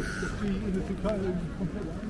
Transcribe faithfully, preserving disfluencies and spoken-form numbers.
dass die in der Türkei komplett